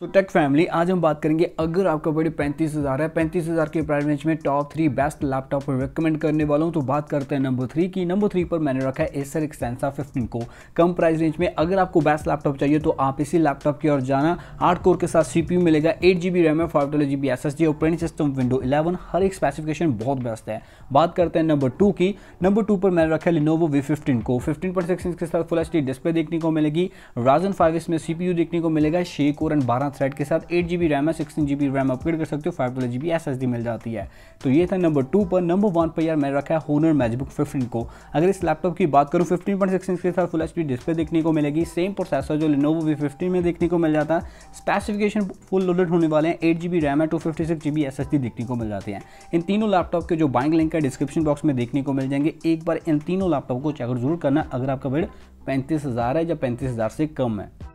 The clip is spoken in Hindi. तो टेक फैमिली, आज हम बात करेंगे अगर आपका बजट 35,000 है, 35,000 के प्राइस रेंज में टॉप 3 बेस्ट लैपटॉप रिकमेंड करने वाला हूं। तो बात करते हैं नंबर 3 की। नंबर 3 पर मैंने रखा है एसर एक्सटेंसा 15 को। कम प्राइस रेंज में अगर आपको बेस्ट लैपटॉप चाहिए तो आप इसी लैपटॉप की ओर जाना। 8 कोर के साथ CPU मिलेगा, 8GB रैम है, 512GB SSD, operating system window 11। हर एक स्पेसिफिकेशन बहुत बेस्ट है। बात करते हैं नंबर 2 की। नंबर 2 पर मैंने रखा है Lenovo V15 को। 15.6 इंच के साथ फुल HD डिस्प्ले देखने को मिलेगी, RYZEN 5 इसमें CPU देखने को मिलेगा, 6 कोर एंड 12 थ्रेड के साथ, 8GB रैम है, 16GB रैम अपग्रेड कर सकते हो, 512GB SSD मिल जाती है। तो ये था नंबर 2 पर। नंबर 1 पर यार मैंने रखा है Honor MagicBook 15 को। अगर इस लैपटॉप की बात करूं, 15.6 इंच के साथ फुल एचडी डिस्प्ले देखने को मिलेगी, सेम प्रोसेसर जो Lenovo V15 में देखने को मिल जाता है, स्पेसिफिकेशन फुल लोडेड होने वाले हैं, 8GB रैम है, 256GB SSD देखने को मिल जाती है। इन तीनों लैपटॉप के जो बाइंग लिंक है डिस्क्रिप्शन बॉक्स में देखने को मिल जाएंगे। एक बार इन तीनों लैपटॉप को चेकआउट जरूर करना अगर आपका बजट 35,000 है या 35,000 से कम है।